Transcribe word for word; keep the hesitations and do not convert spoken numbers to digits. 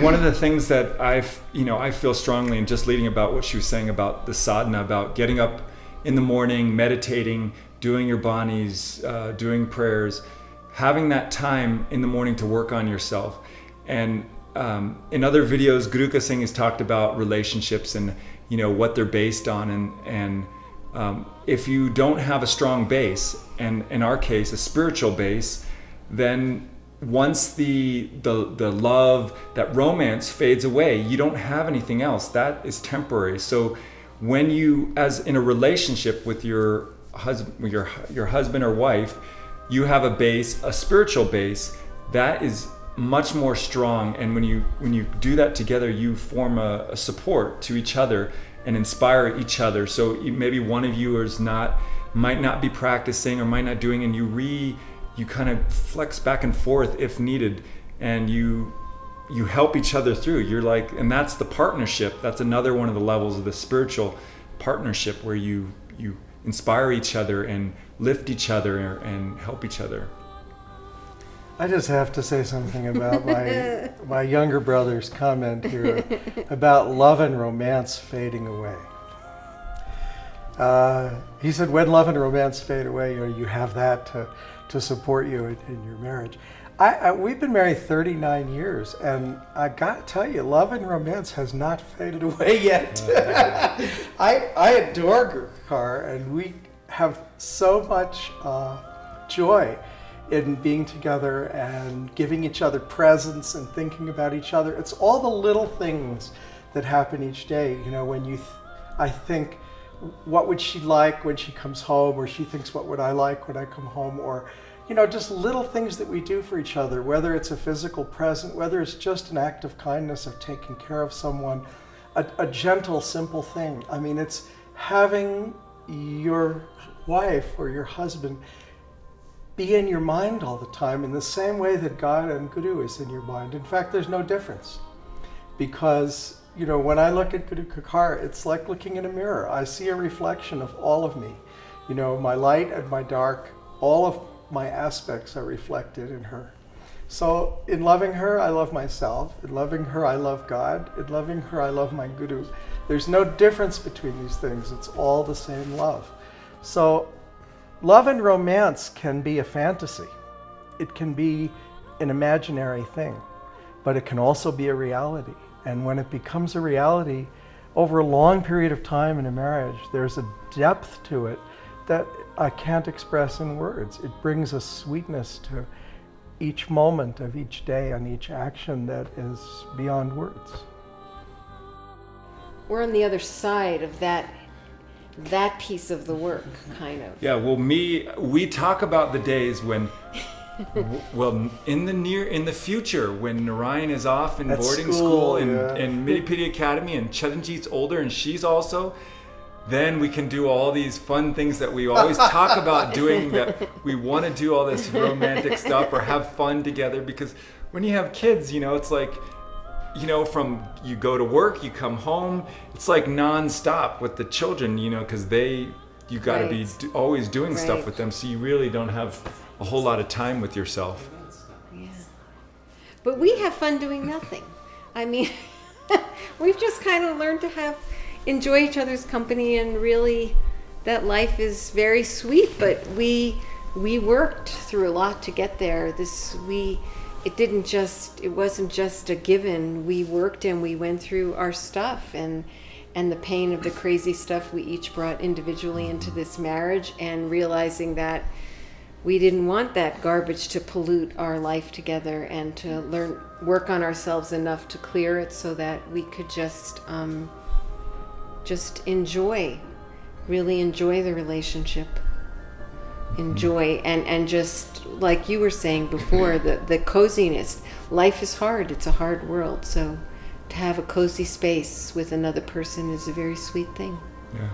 One of the things that I've, you know, I feel strongly in just leading about what she was saying about the sadhana, about getting up in the morning, meditating, doing your banis, uh, doing prayers, having that time in the morning to work on yourself. And um, in other videos, Guruka Singh has talked about relationships and, you know, what they're based on. And, and um, if you don't have a strong base, and in our case, a spiritual base, then once the, the, the love, that romance fades away, you don't have anything else. That is temporary. So when you, as in a relationship with your husband, your, your husband or wife, you have a base, a spiritual base, that is much more strong. And when you, when you do that together, you form a, a support to each other and inspire each other. So maybe one of you is not, might not be practicing or might not doing, and you re, you kind of flex back and forth if needed, and you you help each other through. You're like, and that's the partnership. That's another one of the levels of the spiritual partnership, where you you inspire each other and lift each other and help each other. I just have to say something about my my younger brother's comment here about love and romance fading away. Uh, he said, when love and romance fade away, you know, you have that to, to support you in, in your marriage. I, I, we've been married thirty-nine years, and I gotta tell you, love and romance has not faded away yet. I, I adore Guruka, and we have so much uh, joy in being together and giving each other presents and thinking about each other. It's all the little things that happen each day. You know, when you, th I think, what would she like when she comes home, or she thinks, what would I like when I come home, or, you know, just little things that we do for each other, whether it's a physical present, whether it's just an act of kindness of taking care of someone, a, a gentle, simple thing. I mean, it's having your wife or your husband be in your mind all the time in the same way that God and Guru is in your mind. In fact, there's no difference, because you know, when I look at Guruka Singh, it's like looking in a mirror. I see a reflection of all of me. You know, my light and my dark, all of my aspects are reflected in her. So in loving her, I love myself. In loving her, I love God. In loving her, I love my Guru. There's no difference between these things. It's all the same love. So love and romance can be a fantasy. It can be an imaginary thing, but it can also be a reality. And when it becomes a reality, over a long period of time in a marriage, there's a depth to it that I can't express in words. It brings a sweetness to each moment of each day and each action that is beyond words. We're on the other side of that, that piece of the work, kind of. Yeah, well, me, we talk about the days when, well, in the near, in the future, when Narayan is off in At boarding school, school and, yeah. and Midi Pidi Academy, and Chadanjeet's older and she's also, then we can do all these fun things that we always talk about doing, that we want to do all this romantic stuff or have fun together. Because when you have kids, you know, it's like, you know, from you go to work, you come home, it's like nonstop with the children, you know, because they, you got to right. be always doing right. stuff with them. So you really don't have a whole lot of time with yourself. Yeah. But we have fun doing nothing. I mean, we've just kind of learned to have, enjoy each other's company, and really that life is very sweet, but we, we worked through a lot to get there. This, we, it didn't just, it wasn't just a given. We worked and we went through our stuff, and, and the pain of the crazy stuff we each brought individually into this marriage, and realizing that we didn't want that garbage to pollute our life together, and to learn, work on ourselves enough to clear it so that we could just, um, just enjoy, really enjoy the relationship, enjoy, and, and just like you were saying before, the, the coziness. Life is hard, it's a hard world, so to have a cozy space with another person is a very sweet thing. Yeah.